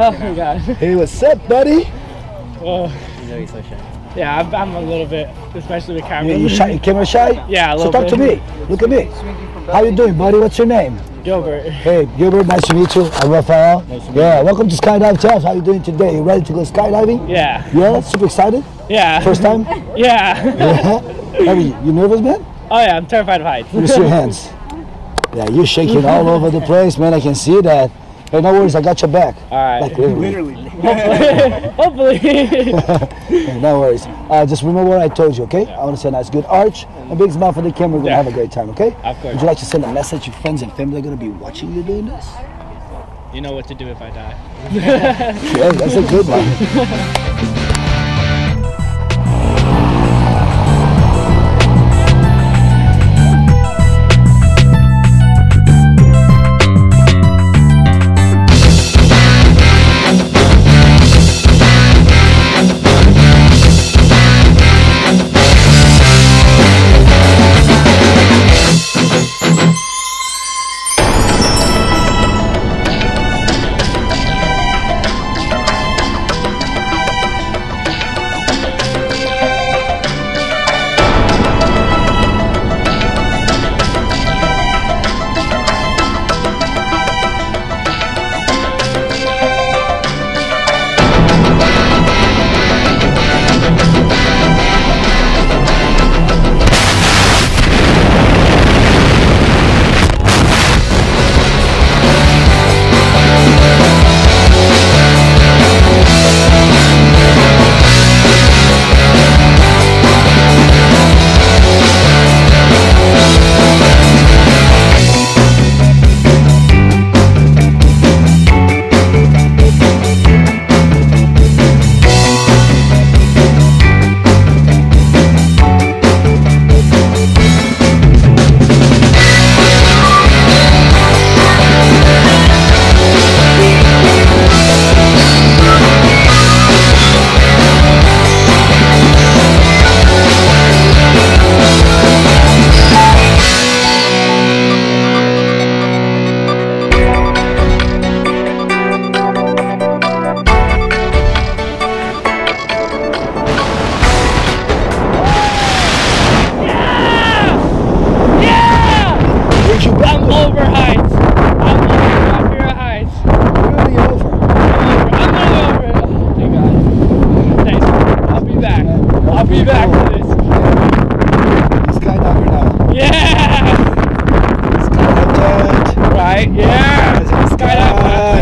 Oh my God. Hey, what's up, buddy? Whoa. You know you're so shy. Yeah, I'm a little bit, especially with camera. You shy, camera shy? Yeah, a little bit. So talk to me. Look at me. How you doing, buddy? What's your name? Gilbert. Hey, Gilbert, nice to meet you. I'm Rafael. Nice to meet you. Yeah, welcome to Skydive Taft. How you doing today? You ready to go skydiving? Yeah. Yeah, super excited? Yeah. First time? Yeah. Yeah. You nervous, man? Oh yeah, I'm terrified of heights. Use your hands. Yeah, you're shaking all over the place, man. I can see that. Hey, no worries, I got your back. All right. Like, literally. Hopefully. Hey, no worries. Just remember what I told you, okay? Yeah. I want to say a nice good arch, a big smile for the camera. We're going to have a great time, okay? Of course. Would you like to send a message to friends and family that are going to be watching you doing this? You know what to do if I die. Yeah, that's a good one. Yeah! Skydive!